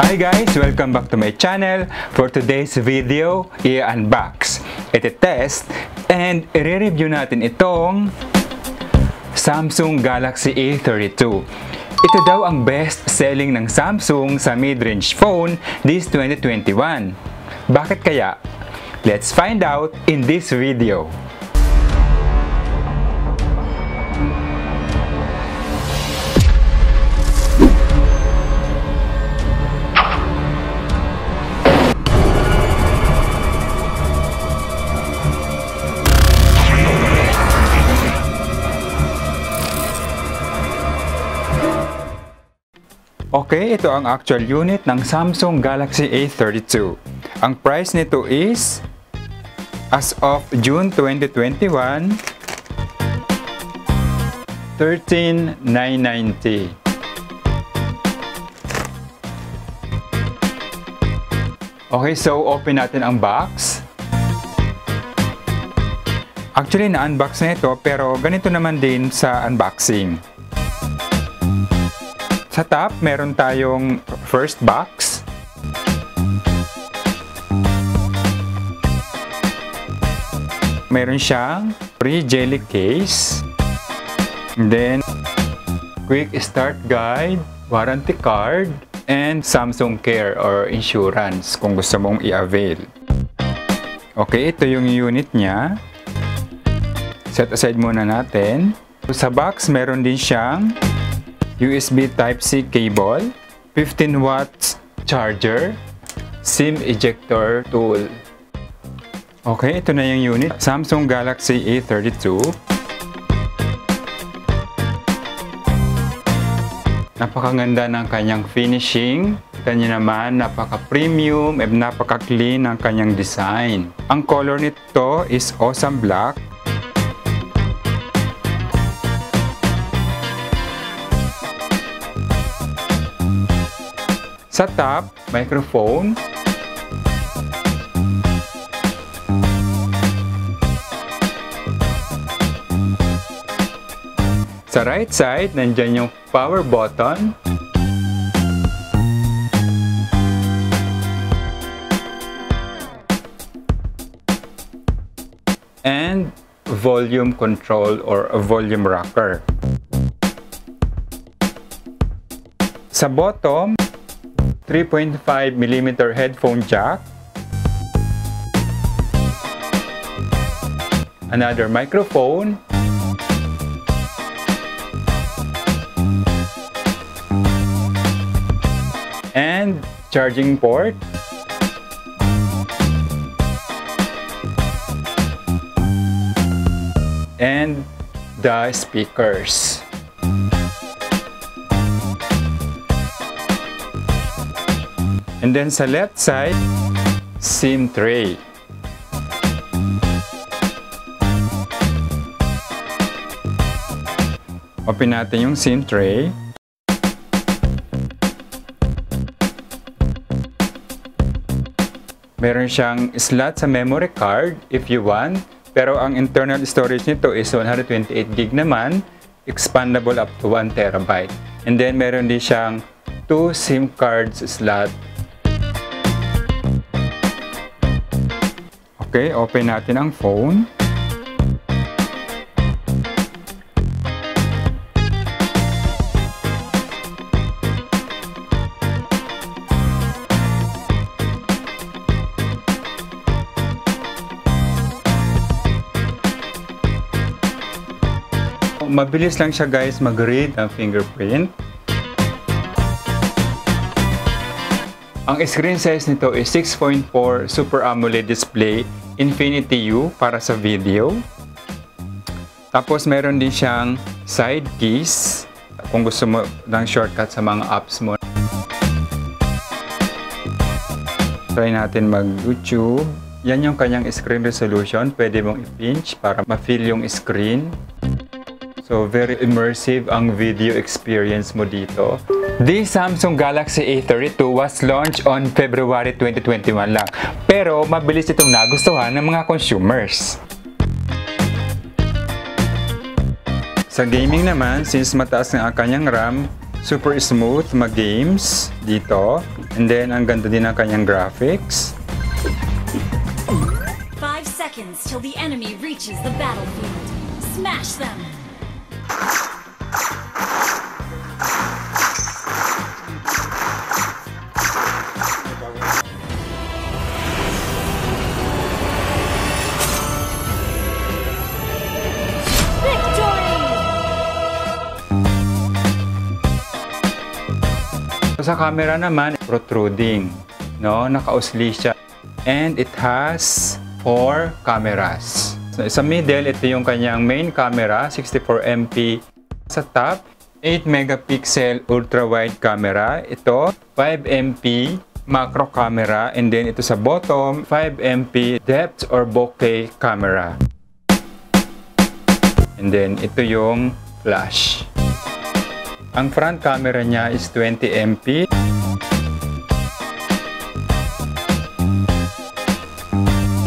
Hi guys! Welcome back to my channel. For today's video, i-unbox, iti-test, and i-review natin itong Samsung Galaxy A32. Ito daw ang best-selling ng Samsung sa mid-range phone this 2021. Bakit kaya? Let's find out in this video. Okay, ito ang actual unit ng Samsung Galaxy A32. Ang price nito is, as of June 2021, 13,990. Okay, so open natin ang box. Actually, na-unbox na ito, pero ganito naman din sa unboxing. Sa top, meron tayong first box. Meron siyang free jelly case. And then, quick start guide, warranty card, and Samsung Care or insurance kung gusto mong i-avail. Okay, ito yung unit niya. Set aside muna natin. Sa box, meron din siyang USB Type-C cable, 15 watts charger, SIM ejector tool. Okay, ito na yung unit. Samsung Galaxy A32. Napakaganda ng kanyang finishing. Kanya naman, napaka-premium at napaka-clean ang kanyang design. Ang color nito is awesome black. Sa top, microphone. Sa right side, nandyan yung power button. And volume control or volume rocker. Sa bottom, 3.5mm headphone jack, another microphone, and charging port. And the speakers. And then sa left side, SIM tray. Open natin yung SIM tray. Meron siyang slot sa memory card if you want. Pero ang internal storage nito is 128GB naman, expandable up to 1TB. And then meron din siyang 2 SIM cards slot. Okay, open natin ang phone. Mabilis lang siya guys mag-read ng fingerprint. Ang screen size nito is 6.4 Super AMOLED display, Infinity U para sa video. Tapos meron din siyang side keys kung gusto mo ng shortcut sa mga apps mo. Try natin mag-YouTube. Yan yung kanyang screen resolution. Pwede mong i-pinch para ma-feel yung screen. So very immersive ang video experience mo dito. The Samsung Galaxy A32 was launched on February 2021 lang. Pero mabilis itong nagustuhan ng mga consumers. Sa gaming naman, since mataas na ang kanyang RAM, Super smooth mag-games dito. And then, ang ganda din ang kanyang graphics. 5 seconds till the enemy reaches the battlefield. Smash them! Sa camera naman, protruding, no? Nakausli siya. And it has 4 cameras. So, sa middle, ito yung kanyang main camera, 64 MP. Sa top, 8 megapixel ultra-wide camera. Ito, 5 MP macro camera. And then ito sa bottom, 5 MP depth or bokeh camera. And then ito yung flash. Ang front camera niya is 20 MP.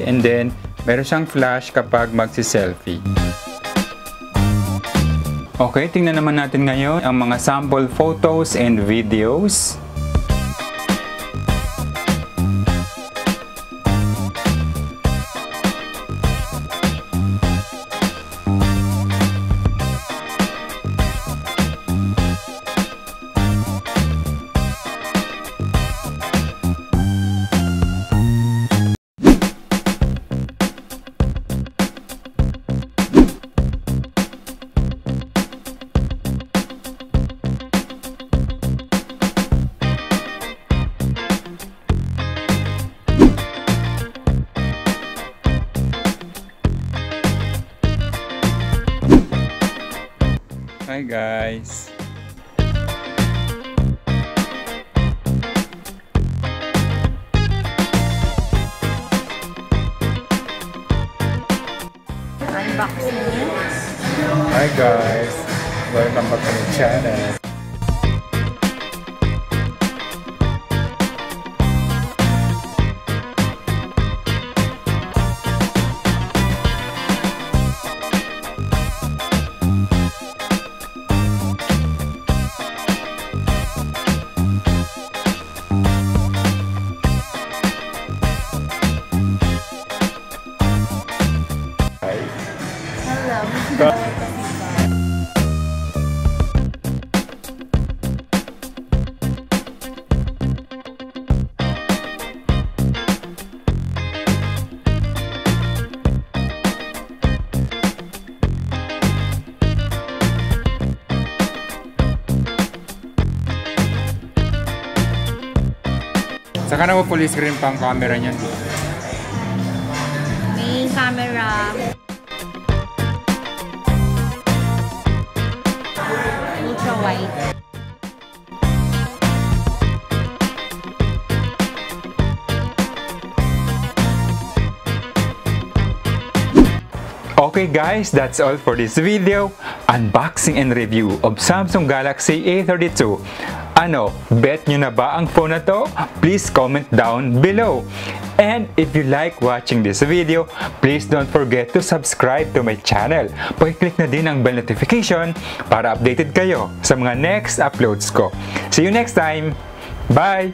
And then, meron siyang flash kapag magsi-selfie. Okay, tingnan naman natin ngayon ang mga sample photos and videos. Hi guys! Unboxing! Hi guys! Welcome back to my channel! Saka na po full screen pang camera niyan. Main camera. Ultra wide. Okay guys, that's all for this video. Unboxing and review of Samsung Galaxy A32. Ano, bet nyo na ba ang phone na to? Please comment down below. And if you like watching this video, please don't forget to subscribe to my channel. Pakiclick na din ang bell notification para updated kayo sa mga next uploads ko. See you next time! Bye!